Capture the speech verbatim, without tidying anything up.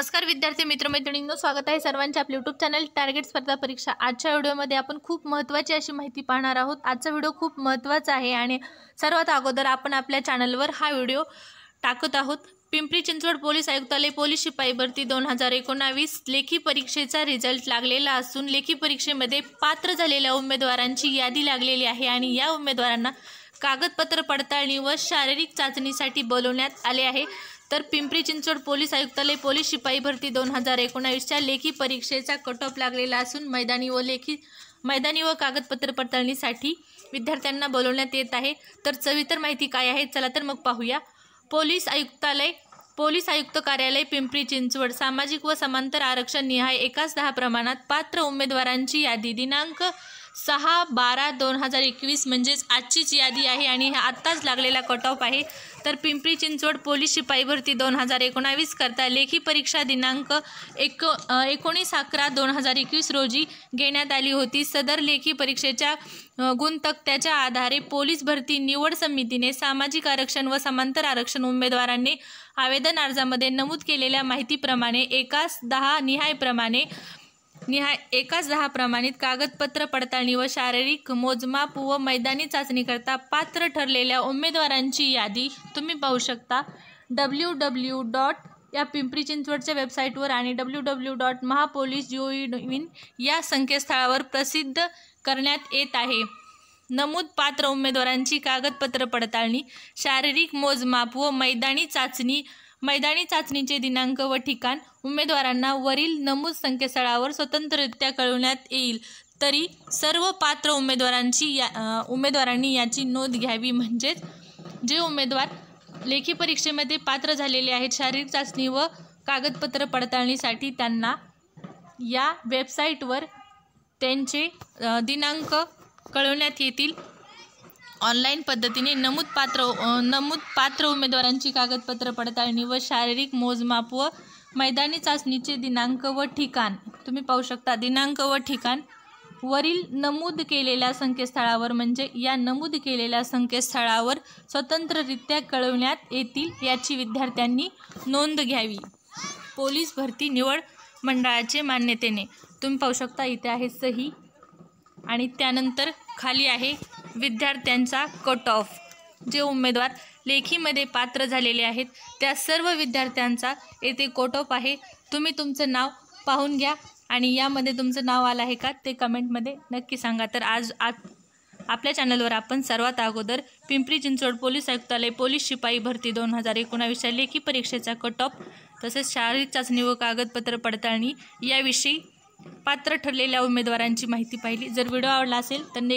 नमस्कार विद्यार्थी मित्रमैत्रिणींनो, स्वागत आहे सर्वांचे आपले यूट्यूब चॅनल टार्गेट स्पर्धा परीक्षा। आजच्या व्हिडिओमध्ये आपण खूप महत्त्वाची अशी माहिती पाहणार आहोत। आजचा व्हिडिओ खूप महत्त्वाचा आहे आणि सर्वात अगोदर आपण आपल्या चॅनलवर हा व्हिडिओ टाकत आहोत। पिंपरी चिंचवड पोलीस आयुक्तालय पोलीस शिपाई भरती दोन हजार एकोणावीस लेखी परीक्षेचा रिझल्ट लागलेला असून लेखी परीक्षेमध्ये पात्र झालेल्या उमेदवारांची यादी लागलेली आहे आणि या उमेदवारांना कागदपत्र पडताळणी व शारीरिक चाचणीसाठी बोलवण्यात आले आहे। तर पिंपरी चिंचवड पोलीस आयुक्तालय पोलीस शिपाई भरती दोन हजार एकोणावीसच्या लेखी परीक्षेचा कट ऑफ लागलेला असून मैदानी व लेखी मैदानी व कागदपत्र पडताळणीसाठी विद्यार्थ्यांना बोलवण्यात येत आहे। तर सविस्तर माहिती काय आहे, चला तर मग पाहूया। पोलीस आयुक्तालय पोलीस आयुक्त कार्यालय पिंपरी चिंचवड सामाजिक व समांतर आरक्षण निहाय एकास दहा प्रमाणात पात्र उमेदवारांची यादी दिनांक सहा बारा दोन हजार एकवीस म्हणजेच आजचीच यादी आहे आणि आत्ताच लागलेला कट ऑफ आहे। तर पिंपरी चिंचवड पोलीस शिपाई भरती दोन हजार एकोणावीस करता लेखी परीक्षा दिनांक एक एकोणीस अकरा दोन हजार एकवीस रोजी घेण्यात आली होती। सदर लेखी परीक्षेच्या गुणतक्त्याच्या आधारे पोलीस भरती निवड समितीने सामाजिक आरक्षण व समांतर आरक्षण उमेदवारांनी आवेदन अर्जामध्ये नमूद केलेल्या माहितीप्रमाणे एकास दहा निहायप्रमाणे निहाय एकाच दहा प्रमाणित कागदपत्र पडताळणी व शारीरिक मोजमाप व मैदानी चाचणीकरता पात्र ठरलेल्या उमेदवारांची यादी तुम्ही पाहू शकता डब्ल्यू डब्ल्यू डॉट या पिंपरी चिंचवडच्या वेबसाईटवर आणि डब्ल्यू डब्ल्यू डॉट महापोलीस जीओई इन या संकेतस्थळावर प्रसिद्ध करण्यात येत आहे। नमूद पात्र उमेदवारांची कागदपत्र पडताळणी, शारीरिक मोजमाप व मैदानी चाचणी मैदानी चाचणीचे दिनांक व ठिकाण उमेदवारांना वरील नमूद संकेतस्थळावर स्वतंत्ररित्या कळवण्यात येईल। तरी सर्व पात्र उमेदवारांची या उमेदवारांनी याची नोंद घ्यावी, म्हणजेच जे उमेदवार लेखी परीक्षेमध्ये पात्र झालेले आहेत शारीरिक चाचणी व कागदपत्र पडताळणीसाठी त्यांना या वेबसाईटवर त्यांचे दिनांक कळवण्यात येतील। ऑनलाईन पद्धतीने नमूद पात्र नमूद पात्र उमेदवारांची कागदपत्र पडताळणी व शारीरिक मोजमाप व मैदानी चाचणीचे दिनांक व ठिकाण तुम्ही पाहू शकता दिनांक व ठिकाण वरील नमूद केलेल्या संकेतस्थळावर म्हणजे या नमूद केलेल्या संकेतस्थळावर स्वतंत्ररित्या कळवण्यात येतील याची विद्यार्थ्यांनी नोंद घ्यावी। पोलीस भरती निवड मंडळाचे मान्यतेने तुम्ही पाहू शकता इथे आहे सही आणि त्यानंतर खाली आहे विद्यार्थ्यांचा कट ऑफ। जे उमेदवार लेखीमध्ये पात्र झालेले आहेत त्या सर्व विद्यार्थ्यांचा येथे कट ऑफ आहे। तुम्ही तुमचं नाव पाहून घ्या आणि यामध्ये तुमचं नाव आलं आहे का ते कमेंटमध्ये नक्की सांगा। तर आज आज आपल्या चॅनलवर आपण सर्वात अगोदर पिंपरी चिंचवड पोलीस आयुक्तालय पोलीस शिपाई भरती दोन हजार एकोणावीसच्या लेखी परीक्षेचा कट ऑफ तसेच शारीरिक चाचणी व कागदपत्र पडताळणी याविषयी पात्र ठरलेल्या उमेदवारांची माहिती पाहिली। जर व्हिडिओ आवडला असेल तर